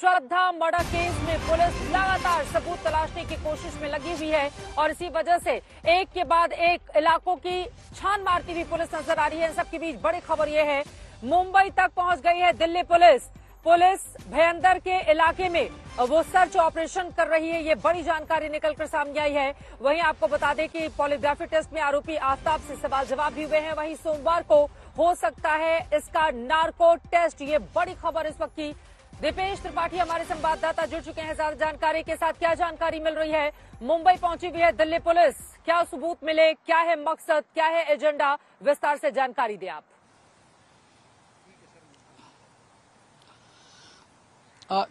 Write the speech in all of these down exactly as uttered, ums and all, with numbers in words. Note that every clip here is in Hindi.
श्रद्धा मर्डर केस में पुलिस लगातार सबूत तलाशने की कोशिश में लगी हुई है और इसी वजह से एक के बाद एक इलाकों की छान मारती हुई पुलिस नजर आ रही है। सबके बीच बड़ी खबर यह है, मुंबई तक पहुंच गई है दिल्ली पुलिस। पुलिस भाईंदर के इलाके में वो सर्च ऑपरेशन कर रही है, ये बड़ी जानकारी निकलकर सामने आई है। वहीं आपको बता दें कि पॉलीग्राफी टेस्ट में आरोपी आफताब से सवाल जवाब भी हुए हैं। वहीं सोमवार को हो सकता है इसका नार्को टेस्ट, ये बड़ी खबर इस वक्त की। दीपेश त्रिपाठी हमारे संवाददाता जुड़ चुके हैं ज्यादा जानकारी के साथ। क्या जानकारी मिल रही है? मुंबई पहुंची हुई है दिल्ली पुलिस, क्या सबूत मिले, क्या है मकसद, क्या है एजेंडा, विस्तार से जानकारी दें आप।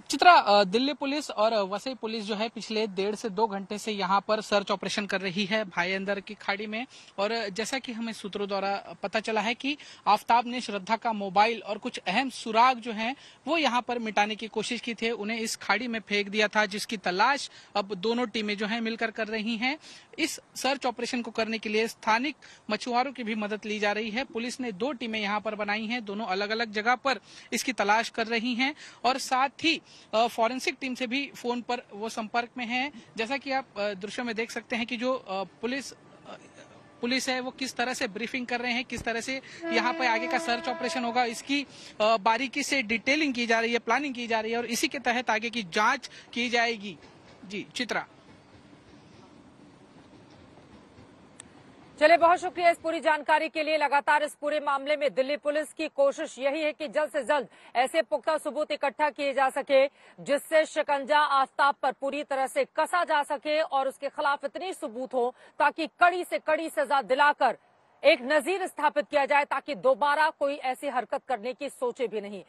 चित्रा, दिल्ली पुलिस और वसई पुलिस जो है पिछले डेढ़ से दो घंटे से यहाँ पर सर्च ऑपरेशन कर रही है भाईंदर की खाड़ी में। और जैसा कि हमें सूत्रों द्वारा पता चला है कि आफताब ने श्रद्धा का मोबाइल और कुछ अहम सुराग जो हैं वो यहाँ पर मिटाने की कोशिश की थी, उन्हें इस खाड़ी में फेंक दिया था, जिसकी तलाश अब दोनों टीमें जो है मिलकर कर रही है। इस सर्च ऑपरेशन को करने के लिए स्थानिक मछुआरों की भी मदद ली जा रही है। पुलिस ने दो टीमें यहाँ पर बनाई है, दोनों अलग अलग जगह पर इसकी तलाश कर रही है और साथ ही फॉरेंसिक टीम से भी फोन पर वो संपर्क में हैं। जैसा कि आप दृश्य में देख सकते हैं कि जो पुलिस पुलिस है वो किस तरह से ब्रीफिंग कर रहे हैं, किस तरह से यहाँ पर आगे का सर्च ऑपरेशन होगा इसकी बारीकी से डिटेलिंग की जा रही है, प्लानिंग की जा रही है और इसी के तहत आगे की जांच की जाएगी। जी चित्रा, चलिए बहुत शुक्रिया इस पूरी जानकारी के लिए। लगातार इस पूरे मामले में दिल्ली पुलिस की कोशिश यही है कि जल्द से जल्द ऐसे पुख्ता सबूत इकट्ठा किए जा सके जिससे शिकंजा आफताब पर पूरी तरह से कसा जा सके और उसके खिलाफ इतने सबूत हो ताकि कड़ी से कड़ी सजा दिलाकर एक नजीर स्थापित किया जाए, ताकि दोबारा कोई ऐसी हरकत करने की सोचे भी नहीं।